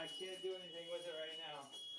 I can't do anything with it right now.